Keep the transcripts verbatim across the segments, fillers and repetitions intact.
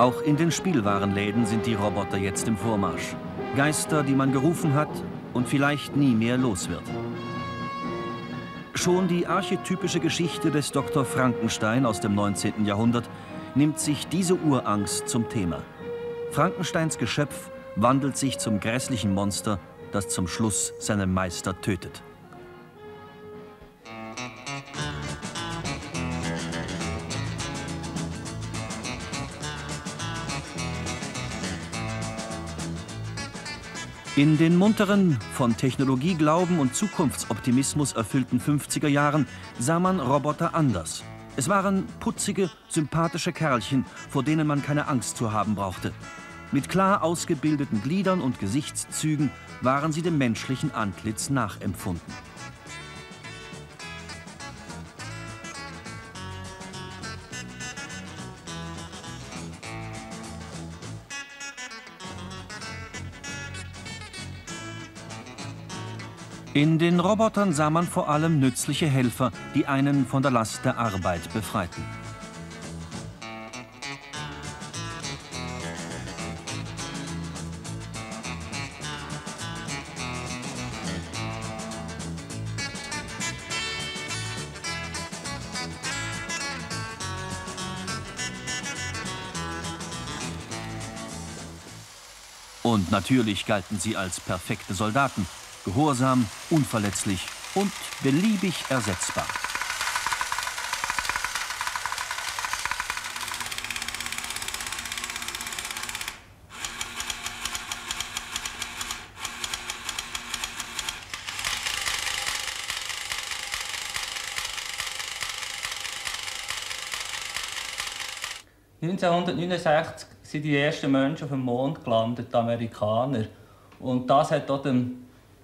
Auch in den Spielwarenläden sind die Roboter jetzt im Vormarsch. Geister, die man gerufen hat und vielleicht nie mehr los wird. Schon die archetypische Geschichte des Doktor Frankenstein aus dem neunzehnten Jahrhundert nimmt sich diese Urangst zum Thema. Frankensteins Geschöpf wandelt sich zum grässlichen Monster, das zum Schluss seinen Meister tötet. In den munteren, von Technologieglauben und Zukunftsoptimismus erfüllten fünfziger Jahren sah man Roboter anders. Es waren putzige, sympathische Kerlchen, vor denen man keine Angst zu haben brauchte. Mit klar ausgebildeten Gliedern und Gesichtszügen waren sie dem menschlichen Antlitz nachempfunden. In den Robotern sah man vor allem nützliche Helfer, die einen von der Last der Arbeit befreiten. Und natürlich galten sie als perfekte Soldaten. Gehorsam, unverletzlich und beliebig ersetzbar. neunzehnhundertneunundsechzig sind die ersten Menschen auf dem Mond gelandet, die Amerikaner. Und das hat auch dem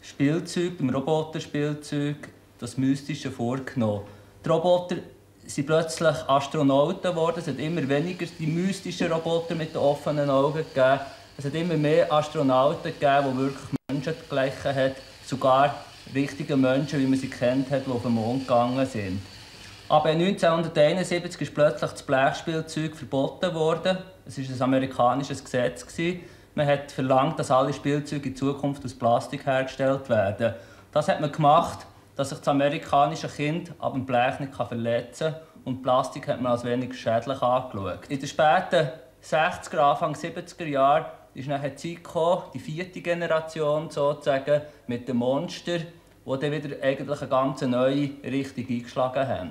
Spielzeug, beim Roboterspielzeug, das Mystische vorgenommen. Die Roboter sind plötzlich Astronauten geworden. Es hat immer weniger die mystischen Roboter mit den offenen Augen gegeben. Es hat immer mehr Astronauten gegeben, die wirklich Menschen gleichen haben. Sogar richtige Menschen, wie man sie kennt hat, die auf den Mond gegangen sind. Aber neunzehnhunderteinundsiebzig ist plötzlich das Blechspielzeug verboten worden. Es war ein amerikanisches Gesetz. Man hat verlangt, dass alle Spielzeuge in Zukunft aus Plastik hergestellt werden. Das hat man gemacht, dass sich das amerikanische Kind ab dem Blech nicht verletzen kann. Und Plastik hat man als weniger schädlich angeschaut. In den späten sechziger, Anfang siebziger Jahren ist nachher die Zeit gekommen, die vierte Generation sozusagen, mit den Monstern, die dann wieder eigentlich eine ganz neue Richtung eingeschlagen haben.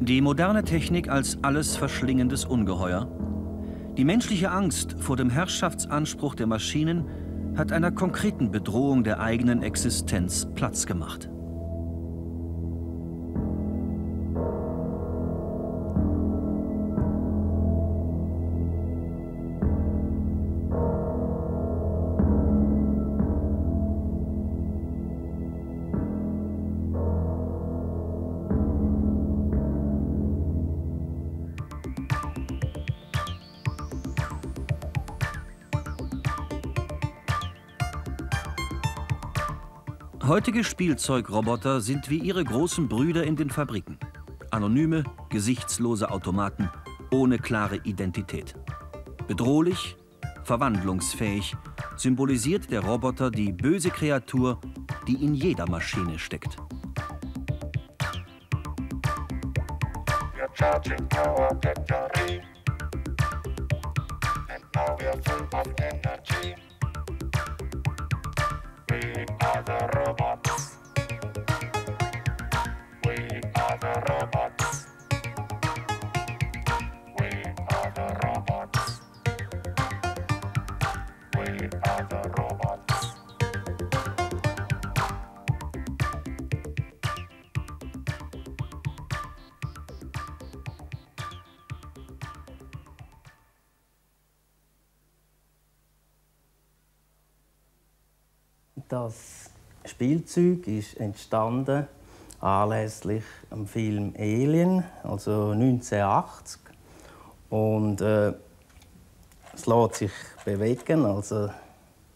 Die moderne Technik als alles verschlingendes Ungeheuer. Die menschliche Angst vor dem Herrschaftsanspruch der Maschinen hat einer konkreten Bedrohung der eigenen Existenz Platz gemacht. Heutige Spielzeugroboter sind wie ihre großen Brüder in den Fabriken. Anonyme, gesichtslose Automaten ohne klare Identität. Bedrohlich, verwandlungsfähig, symbolisiert der Roboter die böse Kreatur, die in jeder Maschine steckt. We are the robots. We are the robots. We are the robots. Das Spielzeug ist entstanden anlässlich am Film Alien, also neunzehnhundertachtzig. Und äh, es lässt sich bewegen, also die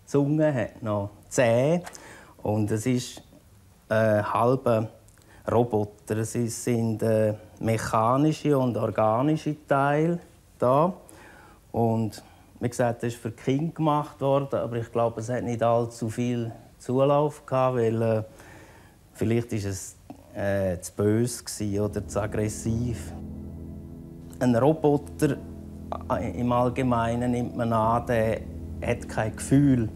Zunge hat noch Zähne und es ist ein halber Roboter. Es sind äh, mechanische und organische Teile da. Und wie gesagt, das ist für Kinder gemacht worden, aber ich glaube, es hat nicht allzu viel Zulauf gehabt, weil äh, vielleicht ist es äh, zu böse gewesen oder zu aggressiv. Ein Roboter im Allgemeinen nimmt man an, der hat kein Gefühl.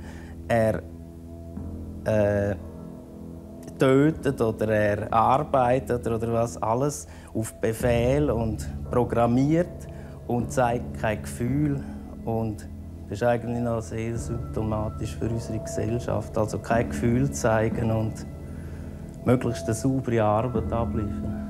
Er äh, tötet oder er arbeitet oder was alles auf Befehl und programmiert und zeigt kein Gefühl. Und das ist eigentlich noch sehr symptomatisch für unsere Gesellschaft. Also kein Gefühl zeigen und möglichst eine saubere Arbeit abliefern.